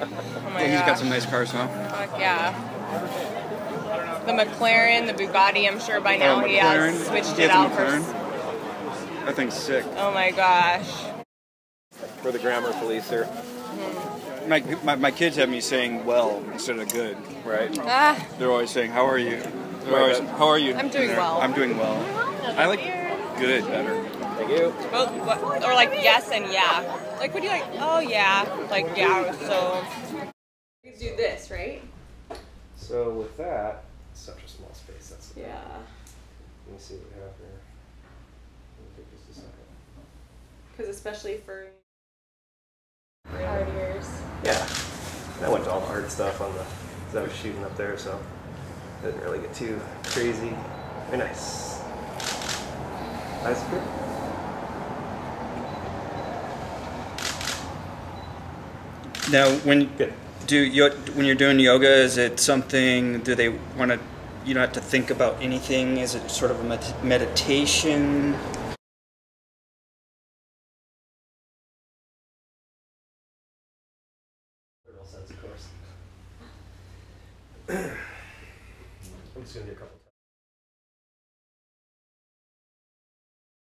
Oh my God. He's got some nice cars, huh? Fuck yeah. The McLaren, the Bugatti, I'm sure by now he has switched it out for... That thing's sick. Oh my gosh. For the grammar policer. Mm-hmm. My kids have me saying well instead of good, right? They're always saying, how are you? Always, how are you? I'm doing well. I'm doing well. I like good better. Thank you. Both, or like yes and yeah. Like what do you like? Oh yeah. Like yeah. So you can do this, right? So with that, such a small space. That's the yeah. Let me see what we have here. Let me take just a second. Because especially for art ears. Yeah. I went to all the art stuff on the. Cause I was shooting up there, so it didn't really get too crazy. Very nice. Nice grip. Now, when you're doing yoga, is it something? Do they want to? You don't have to think about anything. Is it sort of a meditation? Sense, of course. I'm just gonna do a couple.